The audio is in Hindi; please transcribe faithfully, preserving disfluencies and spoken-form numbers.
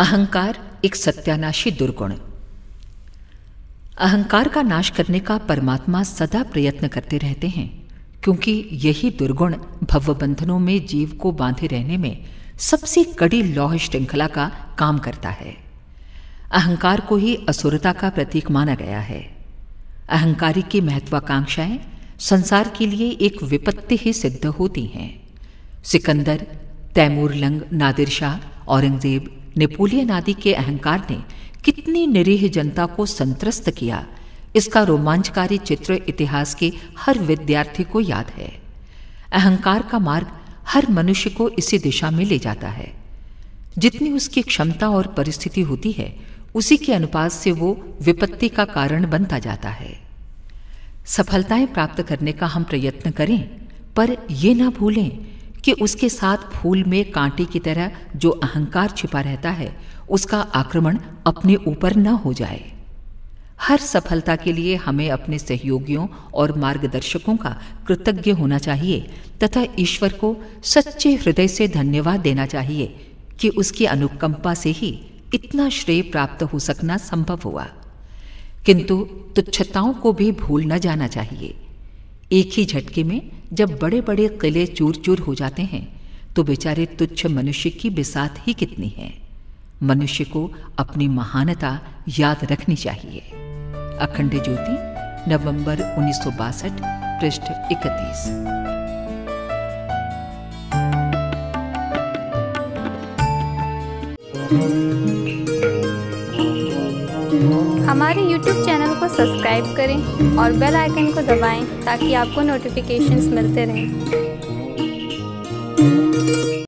अहंकार एक सत्यानाशी दुर्गुण। अहंकार का नाश करने का परमात्मा सदा प्रयत्न करते रहते हैं, क्योंकि यही दुर्गुण भवबंधनों में जीव को बांधे रहने में सबसे कड़ी लौह श्रृंखला का काम करता है। अहंकार को ही असुरता का प्रतीक माना गया है। अहंकारी की महत्वाकांक्षाएं संसार के लिए एक विपत्ति ही सिद्ध होती हैं। सिकंदर, तैमूर लंग, नादिर शाह, औरंगजेब, नेपोलियन आदि के अहंकार ने कितनी निरीह जनता को संत्रस्त किया, इसका रोमांचकारी चित्र इतिहास के हर विद्यार्थी को याद है। अहंकार का मार्ग हर मनुष्य को इसी दिशा में ले जाता है। जितनी उसकी क्षमता और परिस्थिति होती है, उसी के अनुपात से वो विपत्ति का कारण बनता जाता है। सफलताएं प्राप्त करने का हम प्रयत्न करें, पर ये ना भूलें कि उसके साथ फूल में कांटे की तरह जो अहंकार छिपा रहता है, उसका आक्रमण अपने ऊपर न हो जाए। हर सफलता के लिए हमें अपने सहयोगियों और मार्गदर्शकों का कृतज्ञ होना चाहिए तथा ईश्वर को सच्चे हृदय से धन्यवाद देना चाहिए कि उसकी अनुकंपा से ही इतना श्रेय प्राप्त हो सकना संभव हुआ। किंतु तुच्छताओं को भी भूल न जाना चाहिए। एक ही झटके में जब बड़े बड़े किले चूर चूर हो जाते हैं, तो बेचारे तुच्छ मनुष्य की बिसात ही कितनी है। मनुष्य को अपनी महानता याद रखनी चाहिए। अखंड ज्योति, नवंबर उन्नीस सौ बासठ, पृष्ठ इकतीस। हमारे YouTube चैनल को सब्सक्राइब करें और बेल आइकन को दबाएं ताकि आपको नोटिफिकेशंस मिलते रहें।